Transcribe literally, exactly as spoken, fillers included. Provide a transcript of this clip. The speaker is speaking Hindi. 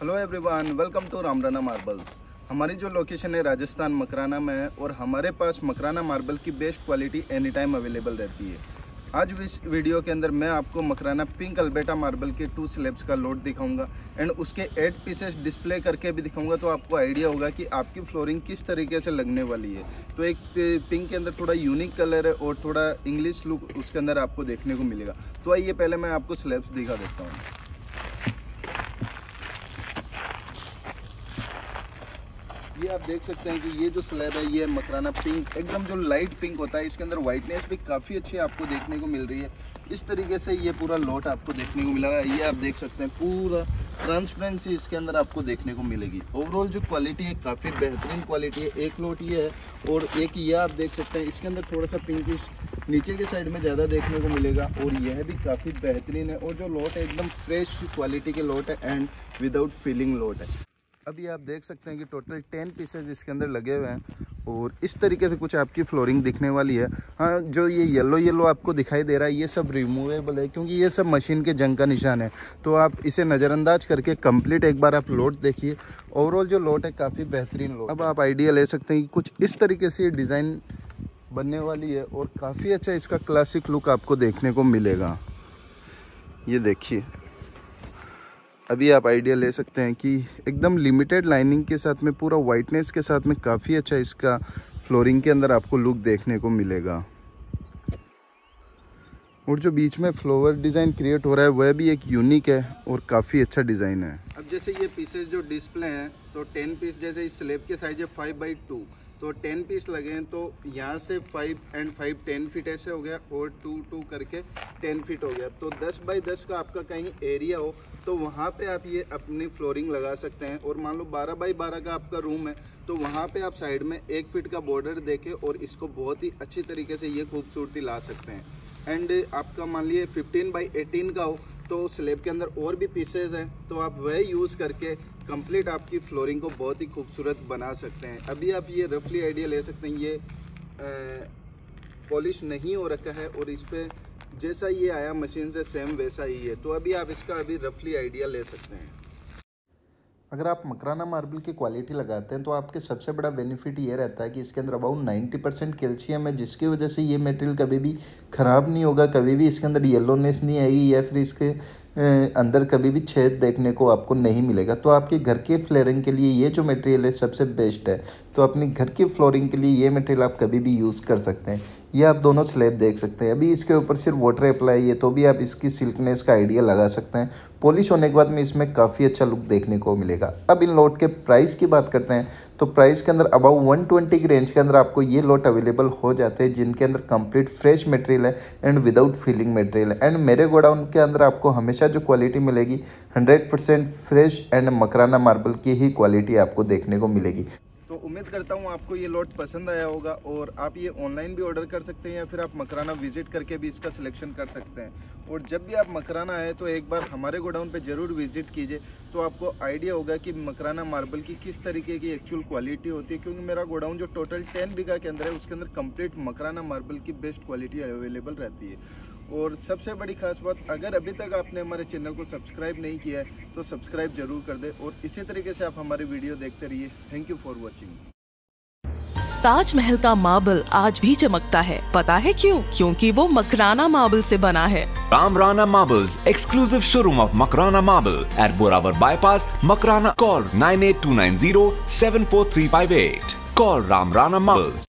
Hello everyone, welcome to Ramrana marbles. हमारी जो लोकेशन है राजस्थान मकराना में है और हमारे पास मकराना मार्बल की best quality any time available रहती है। आज इस वीडियो के अंदर मैं आपको मकराना पिंक अल्बेटा मार्बल के टू स्लैब्स का लोड दिखाऊंगा एंड उसके एट पीसेस डिस्प्ले करके भी दिखाऊंगा, तो आपको आइडिया होगा कि आपकी फ्लोरिंग किस तरीके से लगने वाली है। तो एक पिंक के अंदर थोड़ा यूनिक कलर है और थोड़ा इंग्लिश लुक उसके अंदर आपको देखने को मिलेगा। तो आइए पहले मैं आपको स्लैब्स दिखा देता हूँ। ये आप देख सकते हैं कि ये जो स्लैब है ये मकराना पिंक, एकदम जो लाइट पिंक होता है, इसके अंदर वाइटनेस भी काफ़ी अच्छी आपको देखने को मिल रही है। इस तरीके से ये पूरा लॉट आपको देखने को मिलेगा। ये आप देख सकते हैं पूरा ट्रांसपेरेंसी इसके अंदर आपको देखने को मिलेगी। ओवरऑल जो क्वालिटी है काफ़ी बेहतरीन क्वालिटी है। एक लॉट ये है और एक ये आप देख सकते हैं, इसके अंदर थोड़ा सा पिंकिश नीचे के साइड में ज़्यादा देखने को मिलेगा और यह भी काफ़ी बेहतरीन है। और जो लॉट है एकदम फ्रेश क्वालिटी के लॉट है एंड विदाउट फीलिंग लॉट है। अभी आप देख सकते हैं कि टोटल टेन पीसेस इसके अंदर लगे हुए हैं और इस तरीके से कुछ आपकी फ्लोरिंग दिखने वाली है। हाँ, जो ये येलो येलो आपको दिखाई दे रहा है ये सब रिमूवेबल है क्योंकि ये सब मशीन के जंग का निशान है। तो आप इसे नज़रअंदाज करके कंप्लीट एक बार आप लॉट देखिए। ओवरऑल जो लॉट है काफ़ी बेहतरीन लॉट। अब आप आइडिया ले सकते हैं कि कुछ इस तरीके से डिज़ाइन बनने वाली है और काफ़ी अच्छा इसका क्लासिक लुक आपको देखने को मिलेगा। ये देखिए, अभी आप आइडिया ले सकते हैं कि एकदम लिमिटेड लाइनिंग के साथ में पूरा वाइटनेस के साथ में काफ़ी अच्छा इसका फ्लोरिंग के अंदर आपको लुक देखने को मिलेगा। और जो बीच में फ्लोवर डिज़ाइन क्रिएट हो रहा है वह भी एक यूनिक है और काफ़ी अच्छा डिज़ाइन है। अब जैसे ये पीसेस जो डिस्प्ले हैं तो टेन पीस, जैसे इस स्लैब के साइज है फाइव बाई टू तो टेन पीस लगे हैं। तो यहाँ से five and five ten feet ऐसे हो गया और टू टू करके टेन फीट हो गया। तो दस बाई दस का आपका कहीं एरिया हो तो वहाँ पे आप ये अपनी फ्लोरिंग लगा सकते हैं। और मान लो बारह बाई बारह का आपका रूम है तो वहाँ पे आप साइड में एक फीट का बॉर्डर देके और इसको बहुत ही अच्छी तरीके से ये खूबसूरती ला सकते हैं। एंड आपका मान लिए फिफ्टीन बाई एटीन का हो तो स्लैब के अंदर और भी पीसेज हैं तो आप वह यूज़ करके कंप्लीट आपकी फ्लोरिंग को बहुत ही खूबसूरत बना सकते हैं। अभी आप ये रफली आइडिया ले सकते हैं, ये पॉलिश नहीं हो रखा है और इस पर जैसा ये आया मशीन से सेम वैसा ही है। तो अभी आप इसका अभी रफली आइडिया ले सकते हैं। अगर आप मकराना मार्बल की क्वालिटी लगाते हैं तो आपके सबसे बड़ा बेनिफिट ये रहता है कि इसके अंदर अबाउट नब्बे परसेंट कैल्शियम है, जिसकी वजह से ये मटेरियल कभी भी ख़राब नहीं होगा, कभी भी इसके अंदर येलोनेस नहीं आएगी या फिर इसके अंदर कभी भी छेद देखने को आपको नहीं मिलेगा। तो आपके घर के फ्लोरिंग के लिए ये जो मटेरियल है सबसे बेस्ट है। तो अपने घर की फ्लोरिंग के लिए ये मटेरियल आप कभी भी यूज़ कर सकते हैं। ये आप दोनों स्लैब देख सकते हैं। अभी इसके ऊपर सिर्फ वाटर अप्लाई है तो भी आप इसकी सिल्कनेस का आइडिया लगा सकते हैं। पॉलिश होने के बाद में इसमें काफ़ी अच्छा लुक देखने को मिलेगा। अब इन लॉट के प्राइस की बात करते हैं तो प्राइस के अंदर अबाउट वन ट्वेंटी की रेंज के अंदर आपको ये लॉट अवेलेबल हो जाते हैं, जिनके अंदर कंप्लीट फ्रेश मटेरियल है एंड विदाउट फीलिंग मटेरियल है। एंड मेरे गोडाउन के अंदर आपको हमेशा जो क्वालिटी मिलेगी hundred percent fresh and Makrana marble की ही क्वालिटी आपको देखने को मिलेगी। तो उम्मीद करता हूँ आपको ये लॉट पसंद आया होगा और आप ये ऑनलाइन भी ऑर्डर कर सकते हैं या फिर आप मकराना विजिट करके भी इसका सिलेक्शन कर सकते हैं। और जब भी आप मकराना आए तो एक बार हमारे गोडाउन पे ज़रूर विजिट कीजिए, तो आपको आइडिया होगा कि मकराना मार्बल की किस तरीके की एक्चुअल क्वालिटी होती है। क्योंकि मेरा गोडाउन जो टोटल टेन बीघा के अंदर है उसके अंदर कंप्लीट मकराना मार्बल की बेस्ट क्वालिटी अवेलेबल रहती है। और सबसे बड़ी खास बात, अगर अभी तक आपने हमारे चैनल को सब्सक्राइब नहीं किया है तो सब्सक्राइब जरूर कर दें और इसी तरीके से आप हमारे वीडियो देखते रहिए। Thank you for watching. Taj Mahal का मार्बल आज भी चमकता है, पता है क्यों? क्योंकि वो मकराना मार्बल से बना है। Ramrana marbles, exclusive showroom of Makrana marble at Borawar bypass, Makrana. Call nine eight two nine zero seven four three five eight. Call Ramrana marbles.